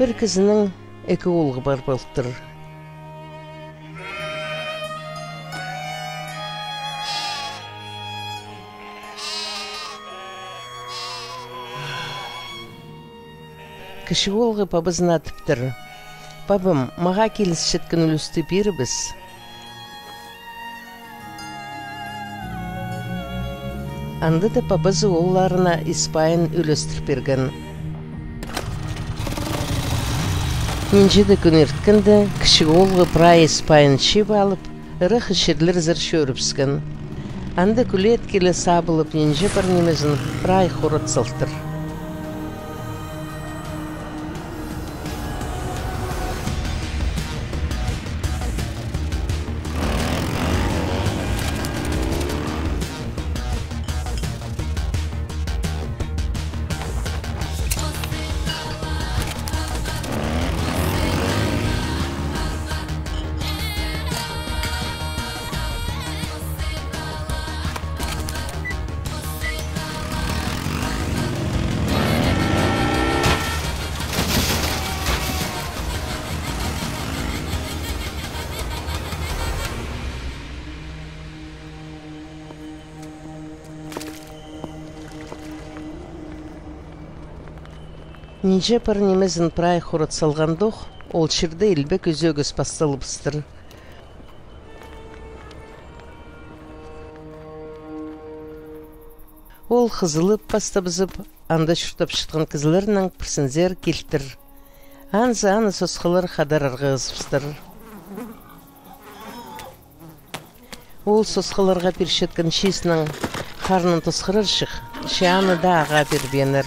Bir kızının iki oğlu var bıldır. Кіші олғы бабызын атыптыр. Бабым, маға келіс шеткін үлісті бері біз. Анды да бабызы олларына Испайын үлістір берген. Менжеді күн ерткінді, кіші олғы прай Испайын шеп алып, ұрық ішерлер зір шөріпскен. Анды күлі еткелі сабылып, менжі бір немізін прай қорыт сылтыр. Нинже пар немезін прай құрыт салғандық, ол шырды елбек өзегіз басталыпыстыр. Ол қызылып бастабызып, анда шұртап шытқан кызыларынан пірсінзер келттір. Анзы-аны сосқылар қадар арғызыпыстыр. Ол сосқыларға першеткін шесінің қарнын тұсқырыр шық, шеаны да аға бербенір.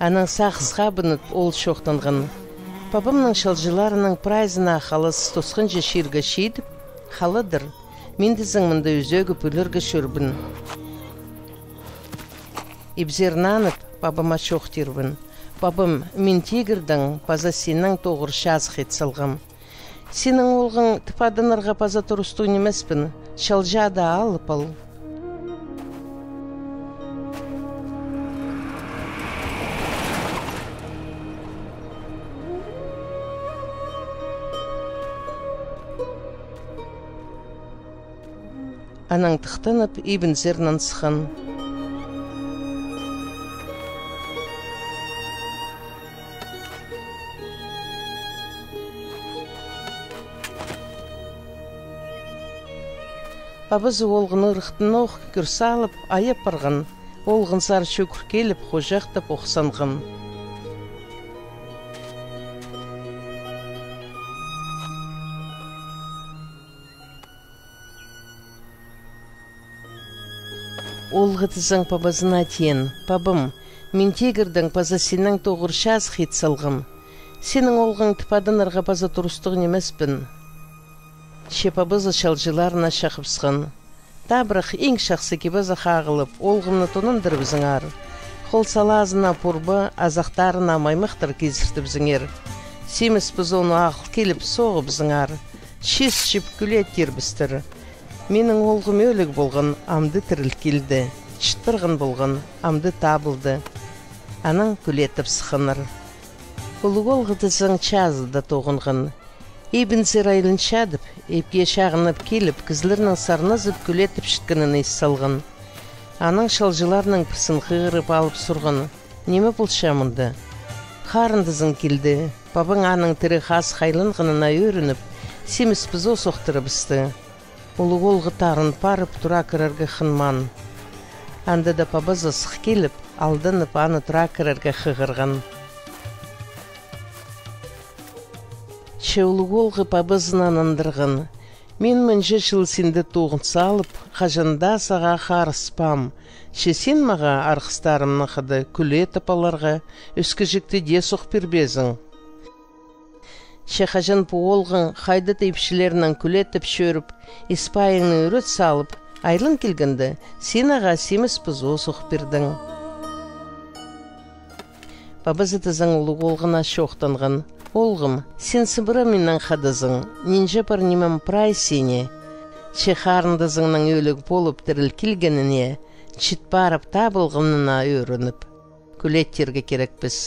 Анан сақсыға бұнып ол шоқтанған. Папамның шалжыларының прайзына қалыс тосқынжы шергі шейдіп, қалыдыр, мендізің мұнда үзегі пөліргі шөрбін. Ибзернанып, папама шоқтырбын. Папам, мен тегірдің, паза сенің тоғыр шазық етсілғым. Сенің олғың тіпадынарға паза тұрысты немеспін, шалжа да алып ал. Анаң тұқтанып, ебін зернан сықын. Бабызы олғын ұрықтын оқ күрсі алып, айып барғын. Олғын сар шөкір келіп, қожақтып оқсанғын. Олғы тізің пабазына тиен. Пабым, мен тегірдің паза сенің тоғыр шаз хит салғым. Сенің олғың тіпадын арға паза тұрыстық немеспін. Шепабызы шалжыларына шақыпсығын. Табрық ең шақсы кебазы қағылып, олғымны тонындыр бізіңар. Қол сала азына пұрбы, азақтарына маймықтыр кезірті бізіңер. Семіз біз оны ақыл келіп соғы бізіңар. Шес шеп күлет тербістір. Менің олғым өлік болған, амды тіріл келді. Шыттырғын болған, амды табылды. Аның күлетіп сықыныр. Құлы олғы тізің чазы да тоғынғын. Ебін зерайлын шадып, епке шағынып келіп, кізлерінің сарнызып күлетіп шыткінін ес-салғын. Аның шалжыларының пірсін қиғырып алып сұрғын. Немі бұлшамынды? Қарындызың келді. Бабың аның тірі қаз қайлынғынына өрініп, семіз пізо соқтырыбысты. Улы олғы тарын парып, тұра кірергі қынман. Анды да пабызы сық келіп, алдынып, аны тұра кірергі қығырған. Че улы олғы пабызынан андырғын. Мен мінжі жыл сенді тоғын салып, қажында саға қарыспам. Че сен маға арқыстарымны қыды, күлі етіп аларға, үскі жікті де соқ бербезің. Шехажан пуолғын қайдыт епшілерінің күлетіп шөріп, Испайыңны үріт салып, айлын келгінді, сен аға семіз пызу соқ бердің. Бабызы тізің ұлы олғына шоқтанған. Олгым, сен сыбыры менен қадызың, ненже бір немем прай сене. Че қарындызыңның өлік болып тіріл келгеніне, чит барып табылғымына үйрініп, күлеттерге керек біз.